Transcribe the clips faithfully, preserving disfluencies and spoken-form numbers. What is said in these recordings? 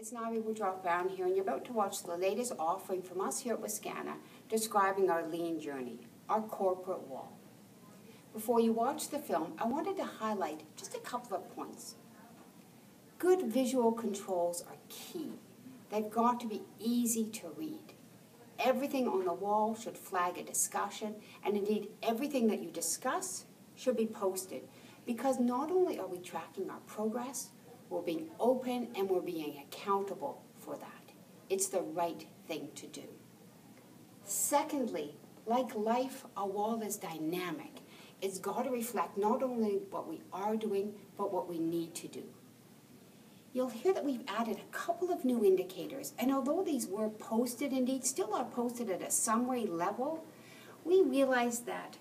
It's Ngaire Woodroffe Brown here, and you're about to watch the latest offering from us here at Wascana describing our Lean journey, our corporate wall. Before you watch the film, I wanted to highlight just a couple of points. Good visual controls are key. They've got to be easy to read. Everything on the wall should flag a discussion, and indeed everything that you discuss should be posted, because not only are we tracking our progress, we're being open and we're being accountable for that. It's the right thing to do. Secondly, like life, our wall is dynamic. It's got to reflect not only what we are doing, but what we need to do. You'll hear that we've added a couple of new indicators, and although these were posted, indeed still are posted at a summary level, we realized that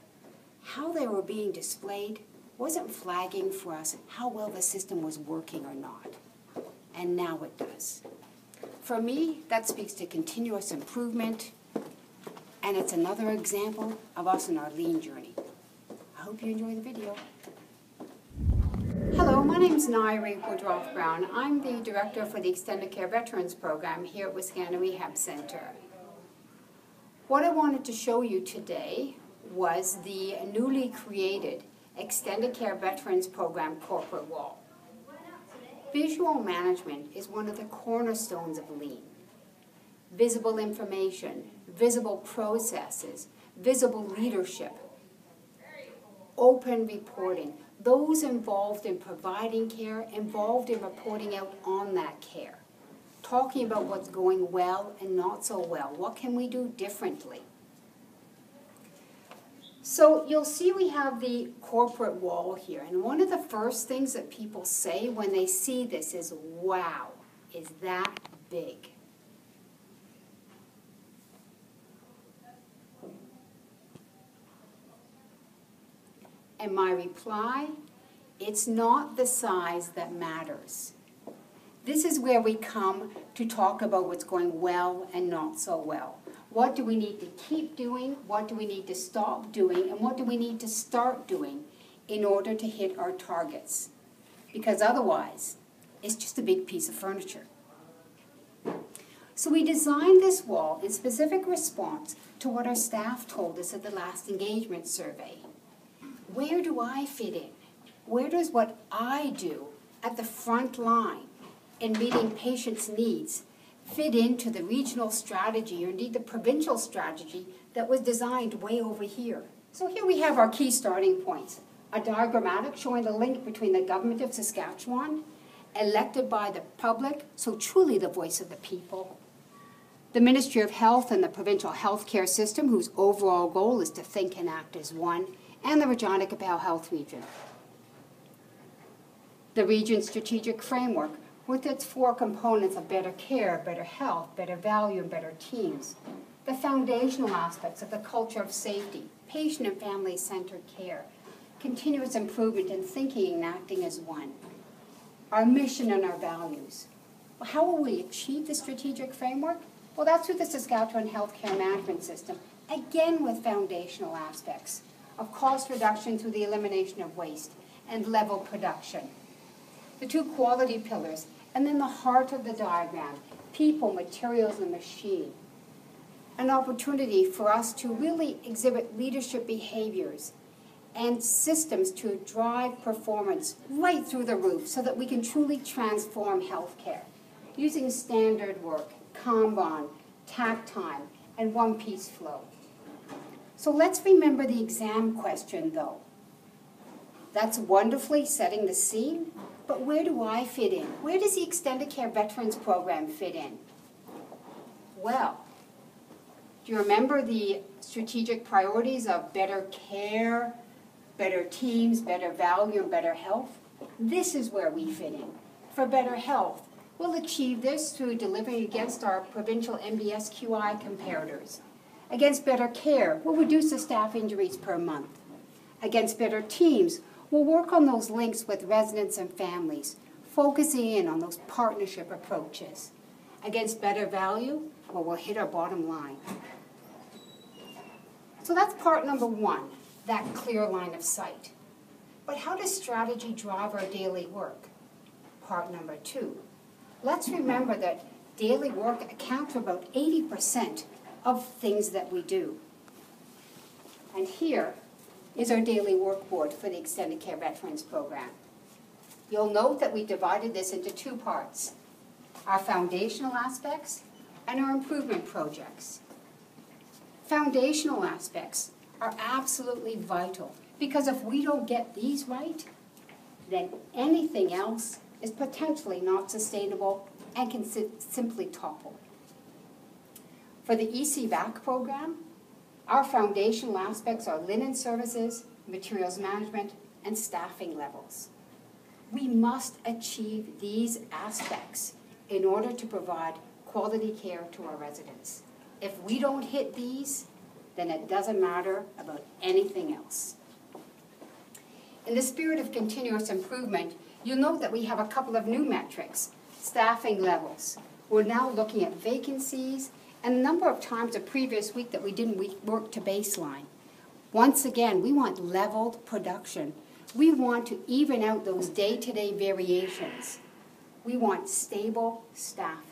how they were being displayed wasn't flagging for us how well the system was working or not. And now it does. For me, that speaks to continuous improvement, and it's another example of us in our Lean journey. I hope you enjoy the video. Hello, my name is Ngaire Woodroffe Brown. I'm the Director for the Extended Care Veterans Program here at Wascana Rehab Centre. What I wanted to show you today was the newly created Extended Care Veterans Program corporate wall. Visual management is one of the cornerstones of Lean. Visible information, visible processes, visible leadership, open reporting. Those involved in providing care, involved in reporting out on that care. Talking about what's going well and not so well. What can we do differently? So you'll see we have the corporate wall here, and one of the first things that people say when they see this is, wow, is that big? And my reply, it's not the size that matters. This is where we come to talk about what's going well and not so well. What do we need to keep doing? What do we need to stop doing? And what do we need to start doing in order to hit our targets? Because otherwise, it's just a big piece of furniture. So we designed this wall in specific response to what our staff told us at the last engagement survey. Where do I fit in? Where does what I do at the front line in meeting patients' needs fit into the regional strategy, or indeed the provincial strategy that was designed way over here? So here we have our key starting points. A diagrammatic showing the link between the government of Saskatchewan, elected by the public, so truly the voice of the people, the Ministry of Health and the provincial healthcare system, whose overall goal is to think and act as one, and the Regina Qu'Appelle Health Region. The region's strategic framework, with its four components of better care, better health, better value, and better teams. The foundational aspects of the culture of safety, patient and family-centered care, continuous improvement in thinking and acting as one. Our mission and our values. Well, how will we achieve the strategic framework? Well, that's through the Saskatchewan Healthcare Management System, again with foundational aspects of cost reduction through the elimination of waste and level production. The two quality pillars, and then the heart of the diagram, people, materials, and machine. An opportunity for us to really exhibit leadership behaviors and systems to drive performance right through the roof so that we can truly transform healthcare using standard work, Kanban, tact time, and one-piece flow. So let's remember the exam question, though. That's wonderfully setting the scene, but where do I fit in? Where does the Extended Care Veterans Program fit in? Well, do you remember the strategic priorities of better care, better teams, better value, and better health? This is where we fit in. For better health, we'll achieve this through delivering against our provincial M B S Q I comparators. Against better care, we'll reduce the staff injuries per month. Against better teams, we'll work on those links with residents and families, focusing in on those partnership approaches. Against better value, well, we'll hit our bottom line. So that's part number one, that clear line of sight. But how does strategy drive our daily work? Part number two, let's remember that daily work accounts for about eighty percent of things that we do. And here is our daily work board for the Extended Care Veterans Program. You'll note that we divided this into two parts, our foundational aspects and our improvement projects. Foundational aspects are absolutely vital, because if we don't get these right, then anything else is potentially not sustainable and can si- simply topple. For the E C V A C program, our foundational aspects are linen services, materials management, and staffing levels. We must achieve these aspects in order to provide quality care to our residents. If we don't hit these, then it doesn't matter about anything else. In the spirit of continuous improvement, you'll note that we have a couple of new metrics. Staffing levels. We're now looking at vacancies and the number of times the previous week that we didn't work to baseline. Once again, we want leveled production. We want to even out those day-to-day variations. We want stable staffing.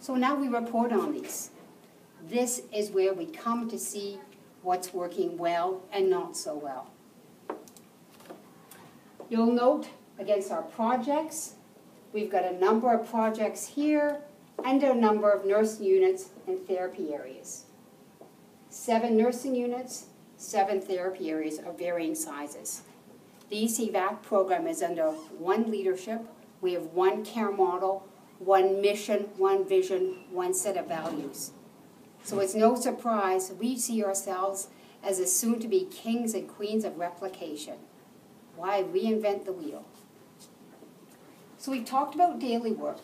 So now we report on these. This is where we come to see what's working well and not so well. You'll note against our projects, we've got a number of projects here and a number of nursing units and therapy areas. Seven nursing units, seven therapy areas of varying sizes. The E C V A C program is under one leadership. We have one care model, one mission, one vision, one set of values. So it's no surprise we see ourselves as the soon-to-be kings and queens of replication. Why reinvent the wheel? So we've talked about daily work,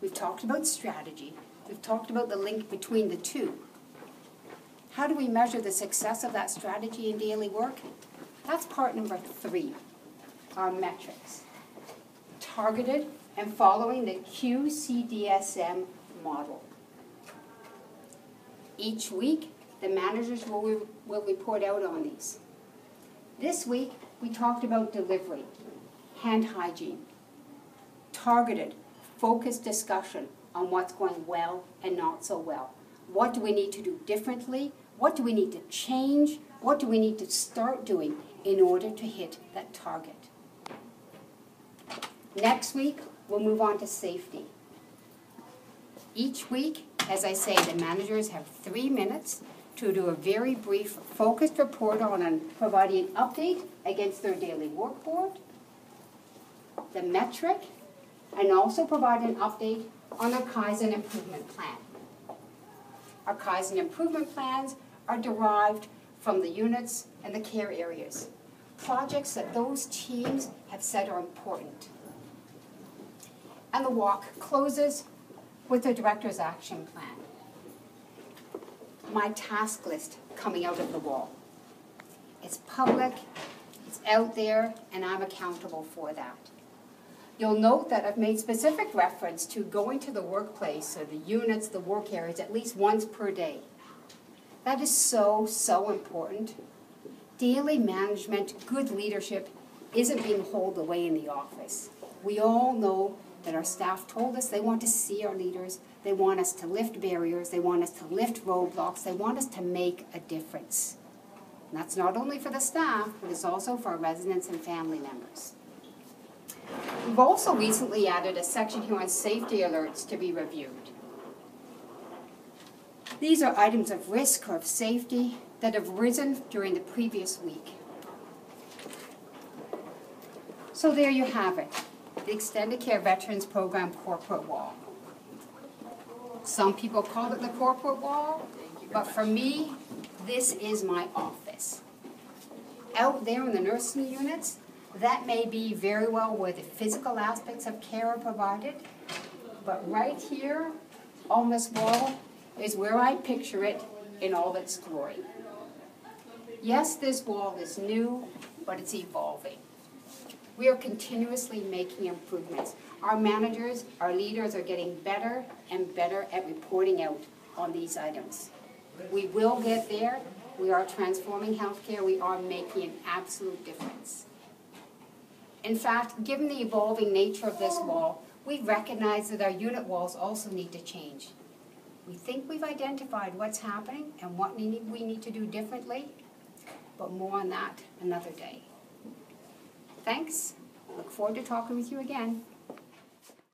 we've talked about strategy, we've talked about the link between the two. How do we measure the success of that strategy in daily work? That's part number three, our metrics. Targeted and following the Q C D S M model. Each week, the managers will, re will report out on these. This week, we talked about delivery, hand hygiene, targeted, focused discussion on what's going well and not so well. What do we need to do differently? What do we need to change? What do we need to start doing in order to hit that target? Next week, we'll move on to safety. Each week, as I say, the managers have three minutes to do a very brief, focused report on and providing an update against their daily work board, the metric, and also provide an update on their Kaizen improvement plan. Our Kaizen improvement plans are derived from the units and the care areas, projects that those teams have said are important. And the walk closes with the director's action plan. My task list coming out of the wall. It's public, it's out there, and I'm accountable for that. You'll note that I've made specific reference to going to the workplace or the units, the work areas, at least once per day. That is so, so important. Daily management, good leadership, isn't being holed away in the office. We all know that our staff told us they want to see our leaders, they want us to lift barriers, they want us to lift roadblocks, they want us to make a difference. And that's not only for the staff, but it's also for our residents and family members. We've also recently added a section here on safety alerts to be reviewed. These are items of risk or of safety that have risen during the previous week. So there you have it. The Extended Care Veterans Program corporate wall. Some people call it the corporate wall, but for me, this is my office. Out there in the nursing units, that may be very well where the physical aspects of care are provided, but right here on this wall is where I picture it in all its glory. Yes, this wall is new, but it's evolving. We are continuously making improvements. Our managers, our leaders are getting better and better at reporting out on these items. We will get there. We are transforming healthcare. We are making an absolute difference. In fact, given the evolving nature of this wall, we recognize that our unit walls also need to change. We think we've identified what's happening and what we need, we need to do differently, but more on that another day. Thanks. Look forward to talking with you again.